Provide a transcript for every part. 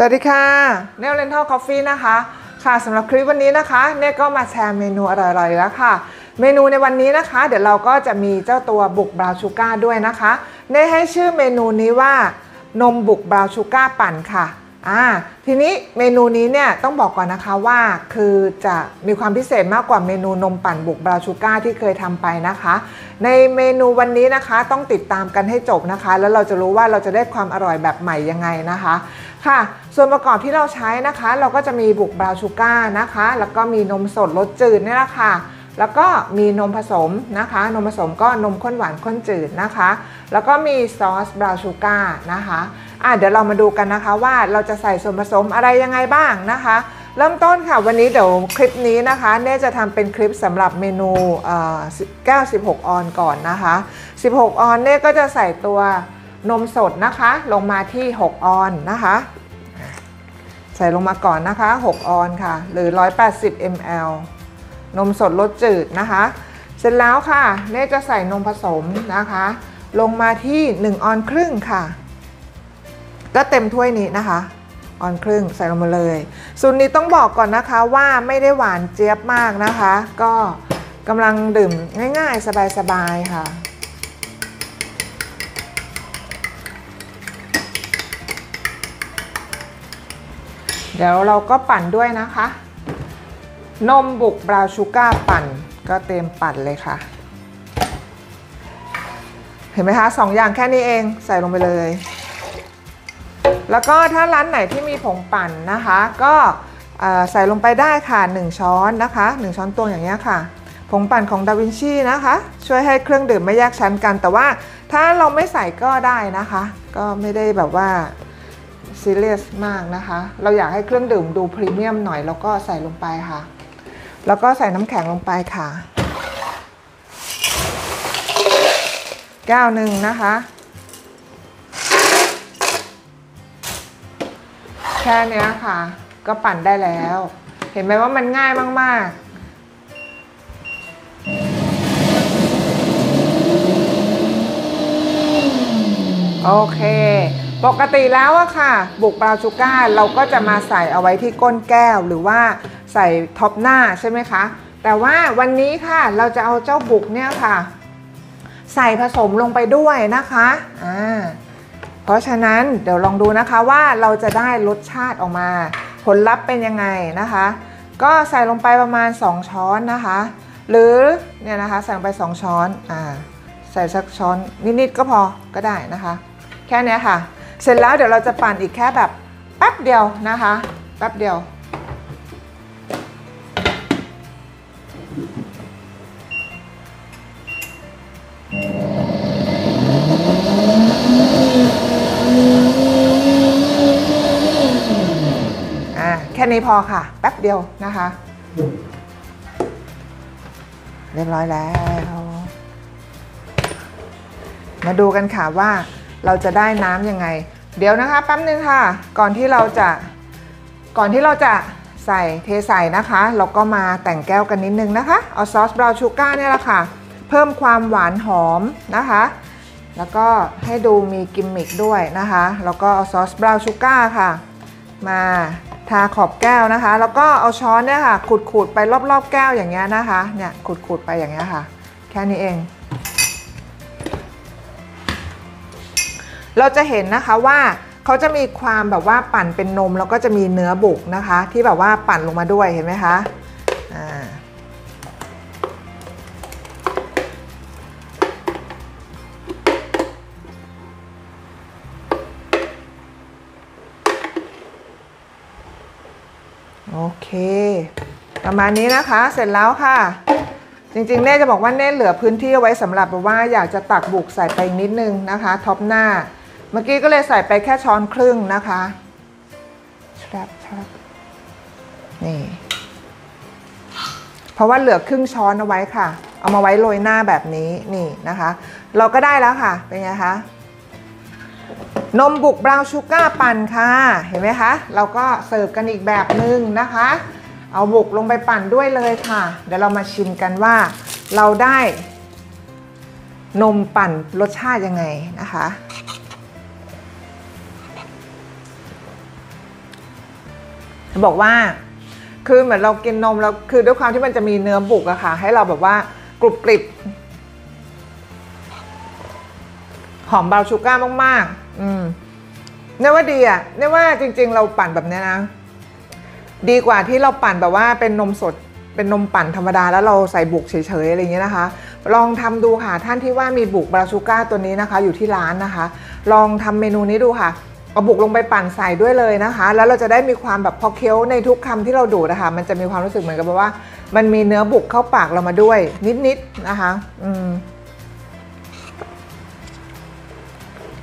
สวัสดีค่ะเนล Oriental Coffee นะคะค่ะสำหรับคลิปวันนี้นะคะเนลก็มาแชร์เมนูอร่อยๆแล้วค่ะเมนูในวันนี้นะคะเดี๋ยวเราก็จะมีเจ้าตัวบุกบราวน์ชูการ์ด้วยนะคะเนลให้ชื่อเมนูนี้ว่านมบุกบราวน์ชูการ์ปั่นค่ะทีนี้เมนูนี้เนี่ยต้องบอกก่อนนะคะว่าคือจะมีความพิเศษมากกว่าเมนูนมปั่นบุกบราวน์ชูการ์ที่เคยทำไปนะคะในเมนูวันนี้นะคะต้องติดตามกันให้จบนะคะแล้วเราจะรู้ว่าเราจะได้ความอร่อยแบบใหม่ยังไงนะคะค่ะส่วนประกอบที่เราใช้นะคะเราก็จะมีบุกบราวน์ชูการ์นะคะแล้วก็มีนมสดรสจืดนี่แหละค่ะแล้วก็มีนมผสมนะคะนมผสมก็นมข้นหวานข้นจืดนะคะแล้วก็มีซอสบราวน์ชูการ์นะคะเดี๋ยวเรามาดูกันนะคะว่าเราจะใส่ส่วนผสมอะไรยังไงบ้างนะคะเริ่มต้นค่ะวันนี้เดี๋ยวคลิปนี้นะคะเน่จะทำเป็นคลิปสำหรับเมนูแก้ว16ออนก่อนนะคะ16ออนเน่ก็จะใส่ตัวนมสดนะคะลงมาที่6ออนนะคะใส่ลงมาก่อนนะคะ6ออนค่ะหรือ180 ml นมสดรสจืดนะคะเสร็จแล้วค่ะเน่จะใส่นมผสมนะคะลงมาที่1ออนครึ่งค่ะก็เต็มถ้วยนี้นะคะออนครึ่งใส่ลงมาเลยสูตรนี้ต้องบอกก่อนนะคะว่าไม่ได้หวานเจี๊ยบมากนะคะก็กำลังดื่มง่ายๆสบายๆค่ะเดี๋ยวเราก็ปั่นด้วยนะคะนมบุกบราวน์ชูการ์ปั่นก็เต็มปั่นเลยค่ะเห็นไหมคะสองอย่างแค่นี้เองใส่ลงไปเลยแล้วก็ถ้าร้านไหนที่มีผงปั่นนะคะก็ใส่ลงไปได้ค่ะ1ช้อนนะคะ1ช้อนตวงอย่างนี้ค่ะผงปั่นของดาวินชีนะคะช่วยให้เครื่องดื่มไม่แยกชั้นกันแต่ว่าถ้าเราไม่ใส่ก็ได้นะคะก็ไม่ได้แบบว่าซีเรียสมากนะคะเราอยากให้เครื่องดื่มดูพรีเมียมหน่อยแล้วก็ใส่ลงไปค่ะแล้วก็ใส่น้ำแข็งลงไปค่ะแก้วหนึ่งนะคะแค่นี้ค่ะก็ปั่นได้แล้วเห็นไหมว่ามันง่ายมากๆโอเคปกติแล้วอะค่ะบุกบราวน์ชูการ์เราก็จะมาใส่เอาไว้ที่ก้นแก้วหรือว่าใส่ท็อปหน้าใช่ไหมคะแต่ว่าวันนี้ค่ะเราจะเอาเจ้าบุกเนี่ยค่ะใส่ผสมลงไปด้วยนะคะเพราะฉะนั้นเดี๋ยวลองดูนะคะว่าเราจะได้รสชาติออกมาผลลัพธ์เป็นยังไงนะคะก็ใส่ลงไปประมาณ2ช้อนนะคะหรือเนี่ยนะคะใส่ลงไป2ช้อนใส่สักช้อนนิดๆก็พอก็ได้นะคะแค่นี้ค่ะเสร็จแล้วเดี๋ยวเราจะปั่นอีกแค่แบบแป๊บเดียวนะคะแป๊บเดียวแค่นี้พอค่ะแป๊บเดียวนะคะเรียบร้อยแล้วมาดูกันค่ะว่าเราจะได้น้ำยังไงเดี๋ยวนะคะแป๊บนึงค่ะก่อนที่เราจะใส่เทใส่นะคะเราก็มาแต่งแก้วกันนิดนึงนะคะเอาซอสบราวน์ชูการ์เนี่ยแหละค่ะเพิ่มความหวานหอมนะคะแล้วก็ให้ดูมีกิมมิคด้วยนะคะแล้วก็เอาซอสบราวน์ชูการ์ค่ะมาทาขอบแก้วนะคะแล้วก็เอาช้อนเนี่ยค่ะขูดๆไปรอบๆแก้วอย่างเงี้ยนะคะเนี่ยขูดๆไปอย่างเงี้ยค่ะแค่นี้เองเราจะเห็นนะคะว่าเขาจะมีความแบบว่าปั่นเป็นนมแล้วก็จะมีเนื้อบุกนะคะที่แบบว่าปั่นลงมาด้วยเห็นไหมคะโอเคประมาณนี้นะคะเสร็จแล้วค่ะจริงๆเน่จะบอกว่าเน่เหลือพื้นที่เอาไว้สำหรับแบบว่าอยากจะตักบุกใส่ไปนิดนึงนะคะท็อปหน้าเมื่อกี้ก็เลยใส่ไปแค่ช้อนครึ่งนะคะนี่เพราะว่าเหลือครึ่งช้อนเอาไว้ค่ะเอามาไว้โรยหน้าแบบนี้นี่นะคะเราก็ได้แล้วค่ะเป็นไงคะนมบุกบราวน์ชูการ์ปั่นค่ะเห็นไหมคะเราก็เสิร์ฟกันอีกแบบนึงนะคะเอาบุกลงไปปั่นด้วยเลยค่ะเดี๋ยวเรามาชิมกันว่าเราได้นมปั่นรสชาติยังไงนะคะ บอกว่าคือเหมือนเรากินนมแล้วคือด้วยความที่มันจะมีเนื้อบุกอะค่ะให้เราแบบว่ากรุบกริบหอมเบาชูก้ามากๆเนี่ยว่าดีอะเนี่ยว่าจริงๆเราปั่นแบบนี้นะดีกว่าที่เราปั่นแบบว่าเป็นนมสดเป็นนมปั่นธรรมดาแล้วเราใส่บุกเฉยๆอะไรอย่างเงี้ยนะคะลองทำดูค่ะท่านที่ว่ามีบุกบราชูก้าตัวนี้นะคะอยู่ที่ร้านนะคะลองทำเมนูนี้ดูค่ะเอาบุกลงไปปั่นใส่ด้วยเลยนะคะแล้วเราจะได้มีความแบบพอเคี้ยวในทุกคำที่เราดูดนะคะมันจะมีความรู้สึกเหมือนกับว่ามันมีเนื้อบุกเข้าปากเรามาด้วยนิดๆนะคะ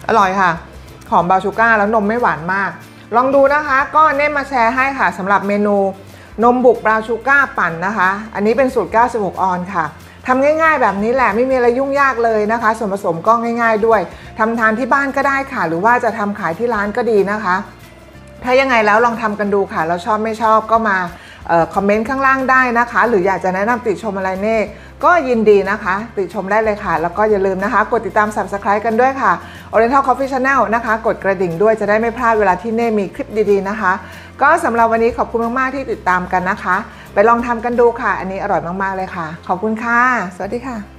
อร่อยค่ะหอมบราชูก้าแล้วนมไม่หวานมากลองดูนะคะก็เน้นมาแชร์ให้ค่ะสำหรับเมนูนมบุกบราชูก้าปั่นนะคะอันนี้เป็นสูตร96ออนค่ะทำง่ายๆแบบนี้แหละไม่มีอะไรยุ่งยากเลยนะคะส่วนผสมก็ง่ายๆด้วยทำทานที่บ้านก็ได้ค่ะหรือว่าจะทำขายที่ร้านก็ดีนะคะถ้ายังไงแล้วลองทำกันดูค่ะแล้วชอบไม่ชอบก็มาคอมเมนต์ข้างล่างได้นะคะหรืออยากจะแนะนำติชมอะไรเน่ก็ยินดีนะคะติชมได้เลยค่ะแล้วก็อย่าลืมนะคะกดติดตาม Subscribe กันด้วยค่ะ Oriental Coffee Channel นะคะกดกระดิ่งด้วยจะได้ไม่พลาดเวลาที่เน่มีคลิปดีๆนะคะก็สำหรับวันนี้ขอบคุณมากๆที่ติดตามกันนะคะไปลองทำกันดูค่ะอันนี้อร่อยมากๆเลยค่ะขอบคุณค่ะสวัสดีค่ะ